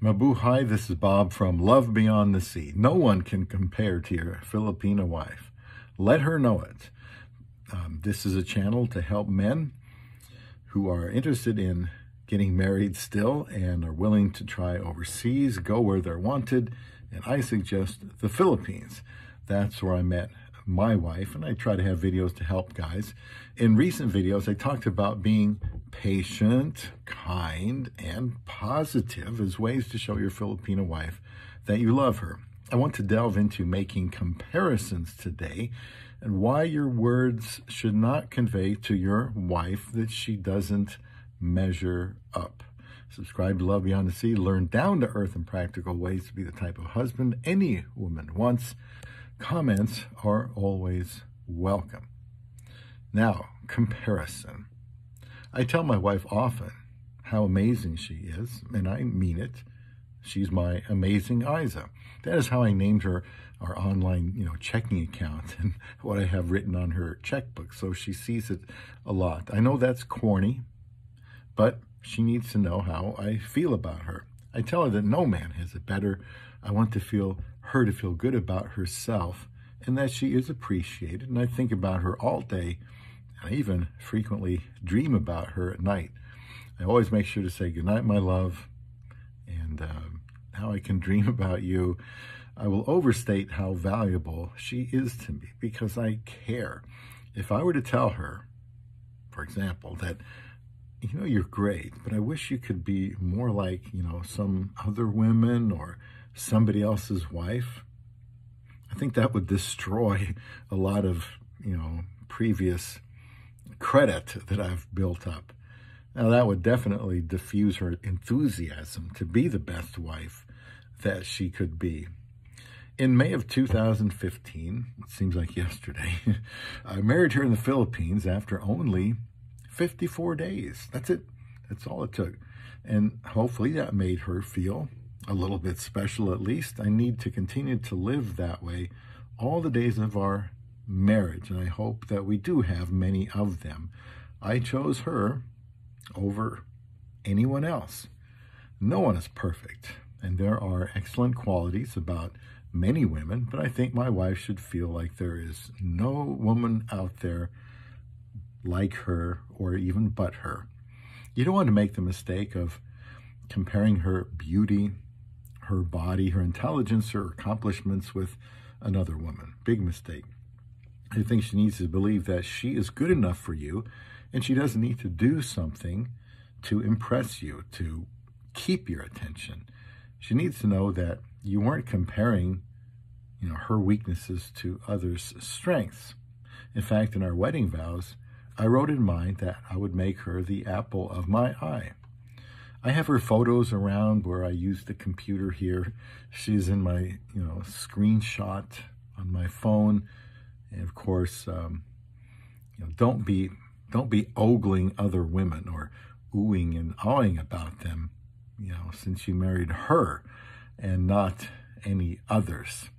Mabuhay, this is Bob from Love Beyond the Sea. No one can compare to your Filipina wife. Let her know it. This is a channel to help men who are interested in getting married still and are willing to try overseas, go where they're wanted, and I suggest the Philippines. That's where I met my wife, and I try to have videos to help guys. In recent videos, I talked about being patient, kind, and positive as ways to show your Filipina wife that you love her. I want to delve into making comparisons today and why your words should not convey to your wife that she doesn't measure up. Subscribe to Love Beyond the Sea. Learn down-to-earth and practical ways to be the type of husband any woman wants. Comments are always welcome. Now, comparison. I tell my wife often how amazing she is, and I mean it. She's my amazing Isa. That is how I named her our online, checking account and what I have written on her checkbook, so she sees it a lot. I know that's corny, but she needs to know how I feel about her. I tell her that no man has it better. I want to feel her to feel good about herself and that she is appreciated. And I think about her all day. I even frequently dream about her at night. I always make sure to say, "Good night, my love," and "Now I can dream about you." I will overstate how valuable she is to me because I care. If I were to tell her, for example, that, "You're great, but I wish you could be more like, some other women or somebody else's wife," I think that would destroy a lot of, previous credit that I've built up. Now, that would definitely diffuse her enthusiasm to be the best wife that she could be. In May of 2015, it seems like yesterday, I married her in the Philippines after only 54 days. That's it. That's all it took. And hopefully that made her feel a little bit special, at least. I need to continue to live that way all the days of our marriage, and I hope that we do have many of them. I chose her over anyone else. No one is perfect, and there are excellent qualities about many women, but I think my wife should feel like there is no woman out there like her or even but her. You don't want to make the mistake of comparing her beauty, her body, her intelligence, her accomplishments with another woman. Big mistake. I think she needs to believe that she is good enough for you and she doesn't need to do something to impress you, to keep your attention. She needs to know that you weren't comparing, her weaknesses to others' strengths. In fact, in our wedding vows, I wrote in mind that I would make her the apple of my eye. I have her photos around where I use the computer here. She's in my, screenshot on my phone. And of course, don't be ogling other women or oohing and awing about them, since you married her and not any others.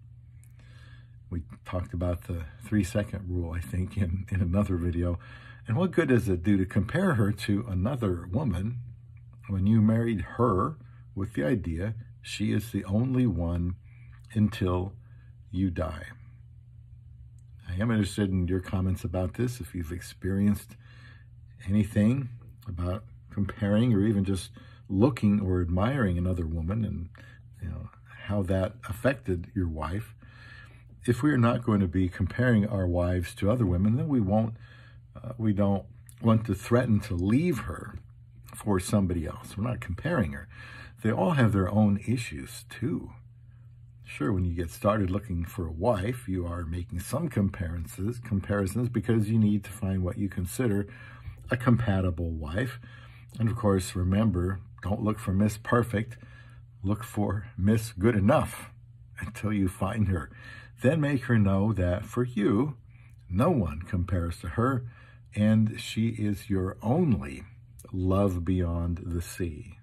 We talked about the 3-second rule, I think, in another video. And what good does it do to compare her to another woman when you married her with the idea she is the only one until you die? I am interested in your comments about this. If you've experienced anything about comparing or even just looking or admiring another woman and how that affected your wife. If we are not going to be comparing our wives to other women, then we don't want to threaten to leave her for somebody else. We're not comparing her. They all have their own issues too. Sure, when you get started looking for a wife, you are making some comparisons because you need to find what you consider a compatible wife. And of course, remember, don't look for Miss Perfect. Look for Miss Good Enough until you find her. Then make her know that for you, no one compares to her, and she is your only love beyond the sea.